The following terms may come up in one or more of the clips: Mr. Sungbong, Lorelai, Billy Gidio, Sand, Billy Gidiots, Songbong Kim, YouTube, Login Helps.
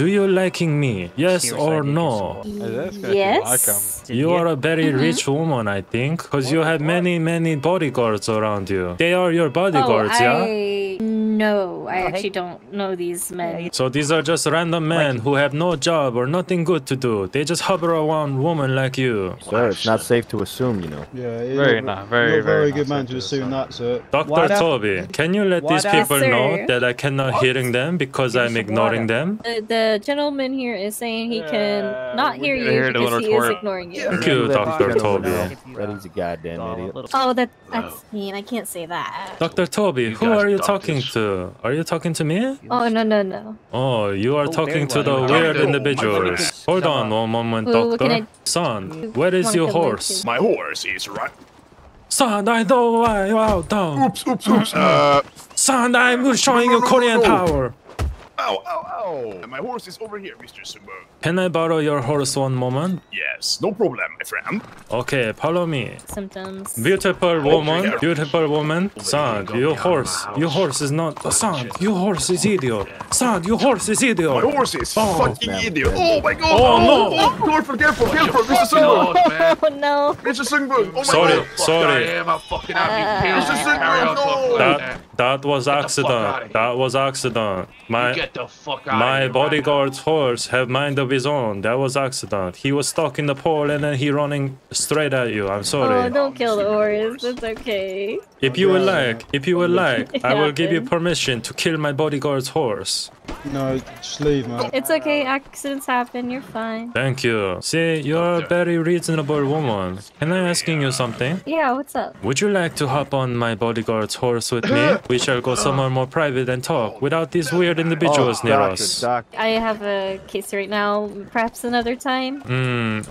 Do you liking me? Yes or no? Yes. You are a very rich woman, I think, because you have many bodyguards around you. They are your bodyguards, yeah? No, I actually don't know these men. So these are just random men who have no job or nothing good to do. They just hover around women like you. Sir, it's not safe to assume, you know. Yeah, you're a very good man to assume that, sir. Dr. Toby, can you let these people know that I cannot hearing them because I'm ignoring them? The gentleman here is saying he can not hear you because he is ignoring you. Thank you, Dr. Toby. Reddy's a goddamn idiot. Oh, that's mean. I can't say that. Dr. Toby, who are you talking to? Are you talking to me? Oh, no. Oh, you are talking to the weird individuals. Hold on one moment, Doctor. Son, where is your horse? My horse is right. Son, I don't want you out down. Oops. Son, I'm showing you Korean power. Ow. My horse is over here, Mr. Sungbong. Can I borrow your horse one moment? Yes, no problem, my friend. Okay, follow me. Sometimes. Beautiful woman. Sand, your horse is not... Sand, your horse is idiot. Sand, your horse is idiot. My horse is fucking idiot. Oh my god. Oh no. Lord, forget for Mr. Sungbong. Oh no. Mr. Sungbong. Oh my god. Sorry. I am a fucking Mr. Sungbong, no. That was accident. My... The fuck out my bodyguard's horse have mind of his own. That was accident. He was stuck in the pole and then he running straight at you. I'm sorry. Oh, don't kill the horse. It's okay. If you would like, I will give you permission to kill my bodyguard's horse. No, just leave, man. It's okay. Accidents happen. You're fine. Thank you. See, you're a very reasonable woman. Can I ask you something? Yeah, what's up? Would you like to hop on my bodyguard's horse with me? We shall go somewhere more private and talk without these weird individuals. Doctor. I have a case right now, perhaps another time.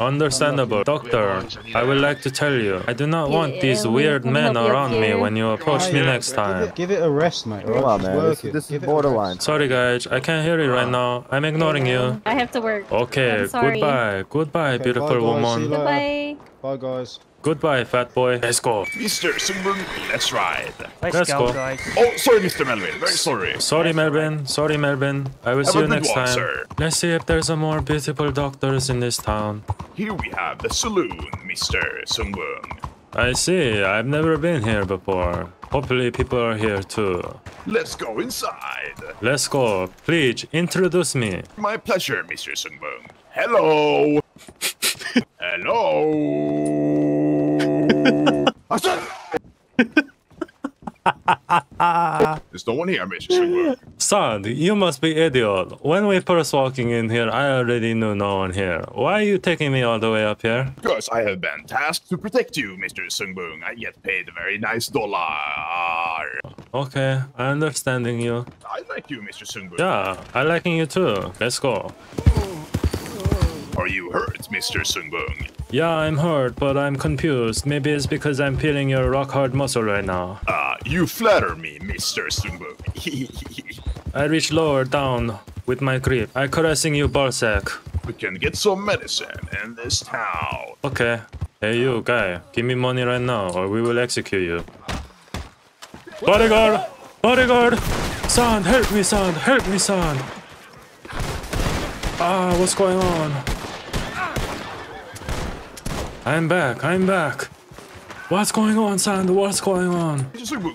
Understandable. Doctor, I would like to tell you, I do not want these weird men around me when you approach me next time. Give it a rest, mate. Come on, man. This is borderline. Sorry, guys. I can't hear you right now. I'm ignoring you. I have to work. Okay, goodbye. Goodbye, beautiful woman. Goodbye. Bye, guys. Goodbye, fat boy. Let's go. Mr. Sungbong, let's ride. Let's go. Guys. Oh, sorry, Mr. Melvin. Very sorry. Sorry, Melvin. I will see you next time. Sir. Let's see if there's some more beautiful doctors in this town. Here we have the saloon, Mr. Sungbong. I see. I've never been here before. Hopefully people are here too. Let's go inside. Let's go. Please introduce me. My pleasure, Mr. Sungbong. Hello. Hello. There's no one here, Mr. Sungbong. Sand, you must be idiot. When we first walking in here, I already knew no one here. Why are you taking me all the way up here? Because I have been tasked to protect you, Mr. Sungbong. I get paid a very nice dollar. Okay, I'm understanding you. I like you, Mr. Sungbong. Yeah, I liking you too. Let's go. Are you hurt, Mr. Sungbong? Yeah, I'm hurt, but I'm confused. Maybe it's because I'm feeling your rock-hard muscle right now. You flatter me, Mr. Sungbong. I reach lower down with my grip. I'm caressing you, Barsack. We can get some medicine in this town. Okay. Hey, you, guy. Give me money right now, or we will execute you. Bodyguard! Bodyguard! Son, help me, son! Help me, son! Ah, what's going on? I'm back. What's going on, Sand? What's going on?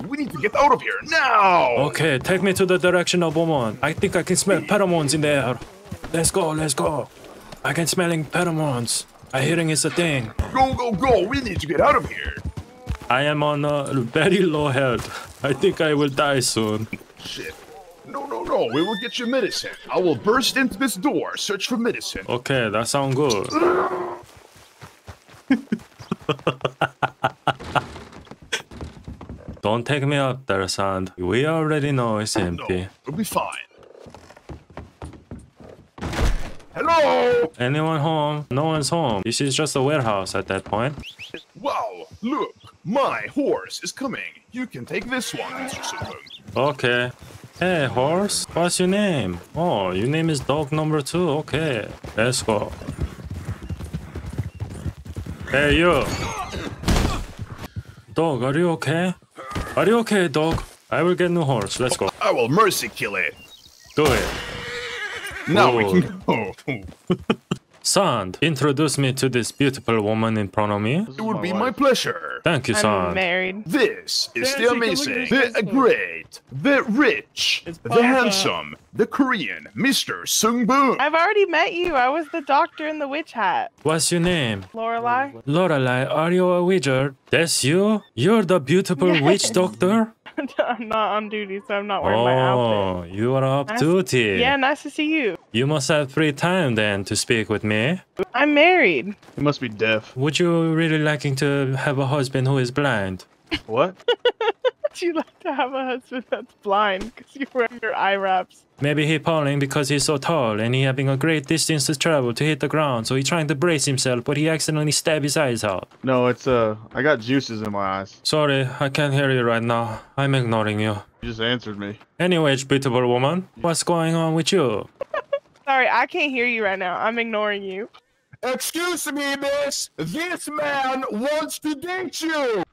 We need to get out of here now. Okay, take me to the direction of woman. I think I can smell pheromones in the air. Let's go. I can smelling pheromones. I hearing it's a thing. Go. We need to get out of here. I am on a very low health. I think I will die soon. Shit. No, we will get you medicine. I will burst into this door, search for medicine. Okay, that sounds good. Don't take me up there, Sand. We already know it's empty. No, we'll be fine. Hello? Anyone home? No one's home. This is just a warehouse at that point. Wow, look. My horse is coming. You can take this one, Mr. Sungbong. Okay. Hey, horse. What's your name? Oh, your name is dog number 2. Okay. Let's go. Hey, you! Dog, are you okay? Are you okay, dog? I will get new horse. Let's go. I will mercy kill it. Do it. Now we can go. Sand, introduce me to this beautiful woman in front of me. It would be my pleasure. Thank you, Sand. I'm married. This is the amazing, the great, the rich, the handsome, the Korean, Mr. Sungbong. I've already met you. I was the doctor in the witch hat. What's your name? Lorelai. Lorelai, are you a wizard? That's you? You're the beautiful witch doctor? I'm not on duty, so I'm not wearing my outfit. Oh, you are off duty. Yeah, nice to see you. You must have free time then to speak with me. I'm married. You must be deaf. Would you really liking to have a husband who is blind? What? Would you like to have a husband that's blind because you wear your eye wraps? Maybe he's falling because he's so tall and he having a great distance to travel to hit the ground, so he's trying to brace himself, but he accidentally stabbed his eyes out. No, it's I got juices in my eyes. Sorry, I can't hear you right now. I'm ignoring you. You just answered me. Anyways, beautiful woman, what's going on with you? Sorry, I can't hear you right now. I'm ignoring you. Excuse me, miss. This man wants to date you.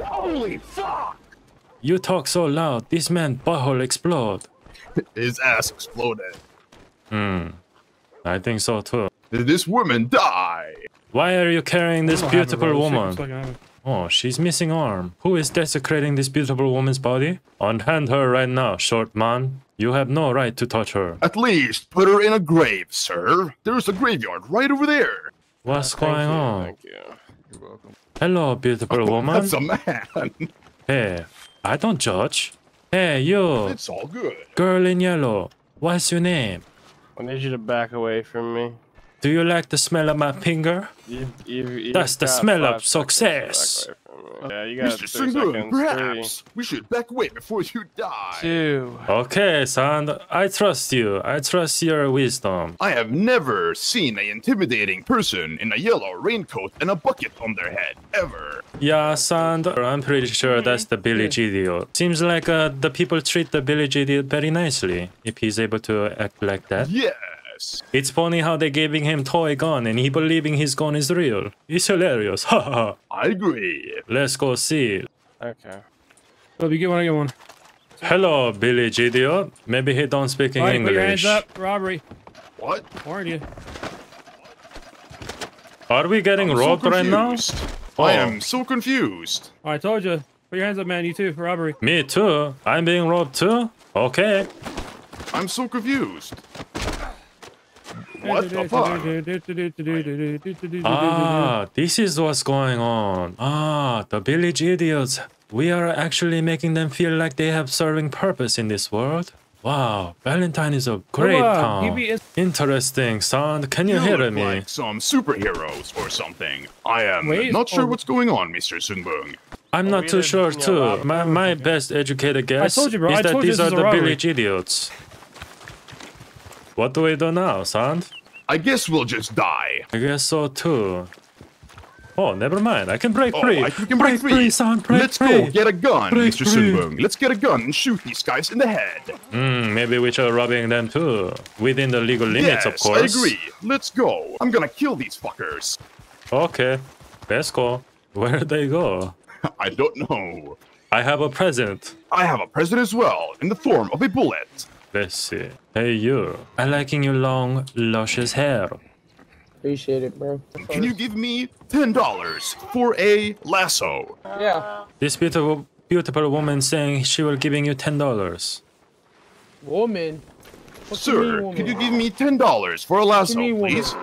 Holy fuck! You talk so loud, this man's butthole explode. His ass exploded. Hmm. I think so too. Did this woman die? Why are you carrying this beautiful woman? Oh, she's missing arm. Who is desecrating this beautiful woman's body? Unhand her right now, short man. You have no right to touch her. At least put her in a grave, sir. There's a graveyard right over there. What's going on? Thank you. You're welcome. Hello, beautiful woman. That's a man. Hey. I don't judge. Hey, you. It's all good. Girl in yellow. What's your name? I need you to back away from me. Do you like the smell of my finger? You That's the smell of success. Yeah, you got Mr. Sungbong, perhaps we should back away before you die. Okay, Sand. I trust you. I trust your wisdom. I have never seen an intimidating person in a yellow raincoat and a bucket on their head, ever. Yeah, Sand. I'm pretty sure that's the Billy Gidio. Seems like the people treat the Billy Gidio very nicely, if he's able to act like that. Yeah. It's funny how they're giving him toy gun and he believing his gun is real. It's hilarious. Haha. I agree. Let's go see. Okay. Let me get one. I get one. Hello, Billy Gidio. Maybe he don't speak in English. Put your hands up. Robbery. What? Warn you. Are we getting robbed right now? Oh. I am so confused. I told you. Put your hands up, man. You too. For robbery. Me too. I'm being robbed too. Okay. I'm so confused. What the fuck? Ah, this is what's going on. Ah, the Billy Gidiots. We are actually making them feel like they have serving purpose in this world. Wow, Valentine is a great town. Interesting, Sand. Can you hear me? Like some superheroes or something. I am not sure what's going on, Mr. Sungbong. I'm not too sure too. My best educated guess is that these are the Billy Gidiots. What do we do now, Sand? I guess we'll just die. I guess so too. Oh, never mind. I can break free. I can break free, Sand. Let's go get a gun, Mr. Sungbong. Let's get a gun and shoot these guys in the head. Maybe we should robbing them too. Within the legal limits, of course. Yes, I agree. Let's go. I'm gonna kill these fuckers. Okay. Let's go. Where'd they go? I don't know. I have a present. I have a present as well, in the form of a bullet. Let's see. Hey, you. I liking your long, luscious hair. Appreciate it, bro. Can you give me $10 for a lasso? Yeah. This beautiful, beautiful woman saying she will giving you $10. Woman? Sir, could you give me $10 for a lasso, please?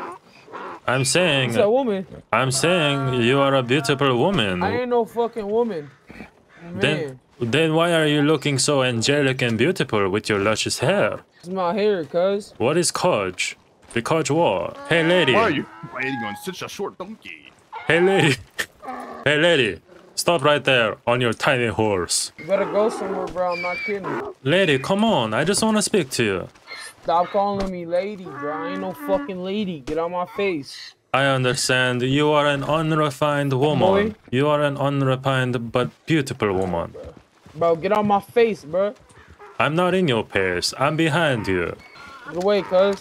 I'm saying... It's a woman. I'm saying you are a beautiful woman. I ain't no fucking woman. Man. Then why are you looking so angelic and beautiful with your luscious hair? It's my hair, cuz. What is Koj? The Koj war. Hey, lady. Why are you riding on such a short donkey? Hey, lady. Hey, lady. Stop right there on your tiny horse. You better go somewhere, bro. I'm not kidding. Lady, come on. I just want to speak to you. Stop calling me lady, bro. I ain't no fucking lady. Get out my face. I understand. You are an unrefined woman. You are an unrefined but beautiful woman. Bro, get on my face, bro. I'm not in your pace. I'm behind you. Get away, cuz.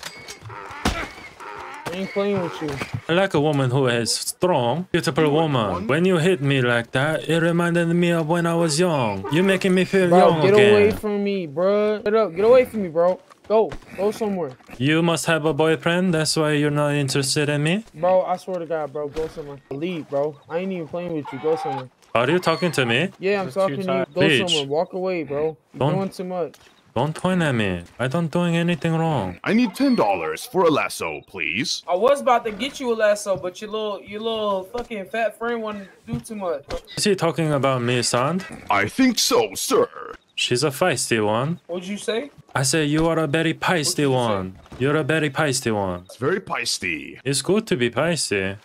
ain't playing with you. I like a woman who is strong, beautiful woman. When you hit me like that, it reminded me of when I was young. You're making me feel young again. Get away from me, bro. Get away from me, bro. Go. Go somewhere. You must have a boyfriend. That's why you're not interested in me? Bro, I swear to God, bro. Go somewhere. Leave, bro. I ain't even playing with you. Go somewhere. Are you talking to me? Yeah, I'm talking to you. Go somewhere. Walk away, bro. You're doing too much. Don't point at me. I don't doing anything wrong. I need $10 for a lasso, please. I was about to get you a lasso, but your little fucking fat friend wanted to do too much. Is he talking about me, Sand? I think so, sir. She's a feisty one. What'd you say? I said you are a very feisty one. You're a very feisty one. It's very feisty. It's good to be feisty.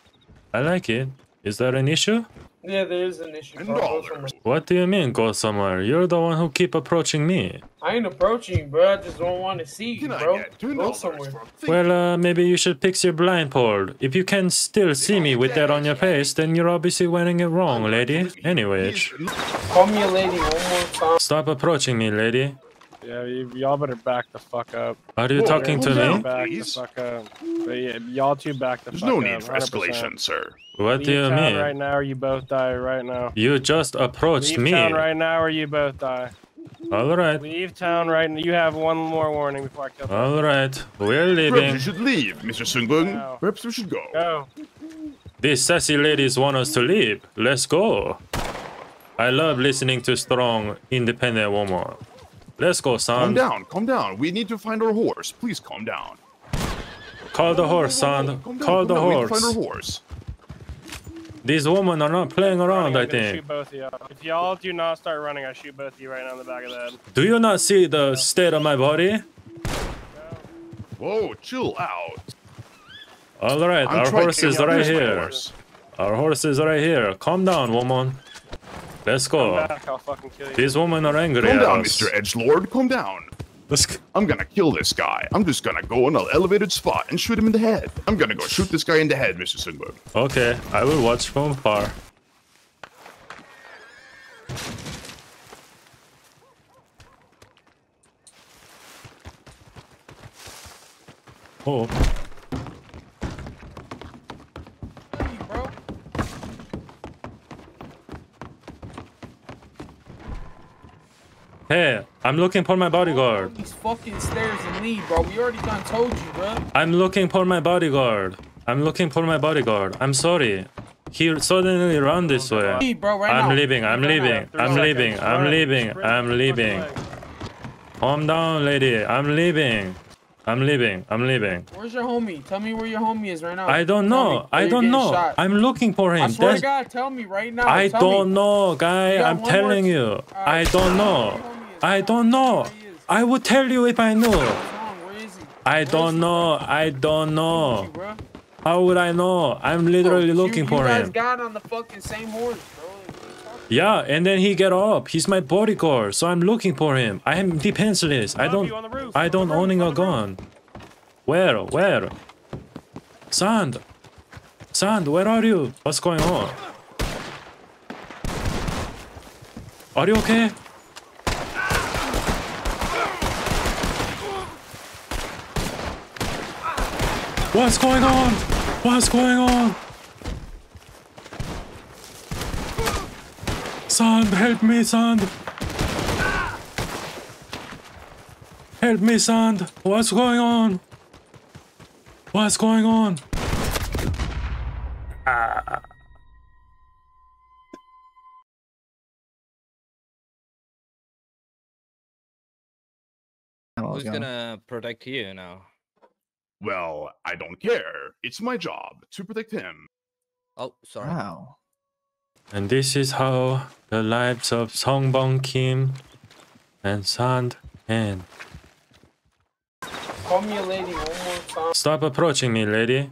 I like it. Is that an issue? Yeah, there is an issue. What do you mean, go somewhere? You're the one who keep approaching me. I ain't approaching you, bro. I just don't want to see you, bro. Go somewhere. Well, maybe you should fix your blindfold. If you can still see me with that on your face, then you're obviously wearing it wrong, lady. Anyways. Call me a lady one more time. Stop approaching me, lady. Yeah, y'all better back the fuck up. Are you talking to me? Back the fuck up. Y'all two back the fuck up. There's no need for escalation, sir. What do you mean? Right now, or you both die right now. You just approached me. Leave town right now, or you both die. All right. Leave town right now. You have one more warning before I kill you. All right, we're leaving. Perhaps you should leave, Mr. Sungbong. No. Perhaps we should go. Go. These sassy ladies want us to leave. Let's go. I love listening to strong, independent women. Let's go, son. Calm down, calm down. We need to find our horse. Please calm down. Call the horse, son. Call the horse. We need to find our horse. These women are not playing around, I think. Shoot both of you. If y'all do not start running, I shoot both of you right now in the back of the head. Do you not see the state of my body? Whoa, chill out. All right, our horse is right here. Our horse is right here. Calm down, woman. Let's go. Back, I'll fucking kill you. These women are angry at us. Calm down, Mr. Edgelord. Calm down. I'm gonna kill this guy. I'm just gonna go in an elevated spot and shoot him in the head. I'm gonna go shoot this guy in the head, Mr. Sungbong. Okay, I will watch from afar. Oh. Hey, I'm looking for my bodyguard. These fucking stairs and leave, bro. We already done told you, bro. I'm looking for my bodyguard. I'm looking for my bodyguard. I'm sorry. He suddenly ran this way. I'm leaving. I'm leaving. I'm leaving. I'm leaving. I'm leaving. Calm down, lady. I'm leaving. I'm leaving. I'm leaving. Where's your homie? Tell me where your homie is right now. I don't know. I don't know. I'm looking for him. I swear to God, tell me right now. I don't know, guy. I'm telling you. I don't know. I don't know. I would tell you if I knew. I don't know. I don't know. How would I know? I'm literally looking for him. You guys got on the fucking same horse, bro. Yeah, and then he got up. He's my bodyguard, so I'm looking for him. I am defenseless. I don't owning a gun. Where? Sand, where are you? What's going on? Are you okay? What's going on? What's going on? Sand, help me, Sand. Help me, Sand. What's going on? What's going on? Who's gonna protect you now? Well, I don't care. It's my job to protect him. Oh, sorry. Wow. And this is how the lives of Songbong Kim and Sand end. Call me a lady one more time. Stop approaching me, lady.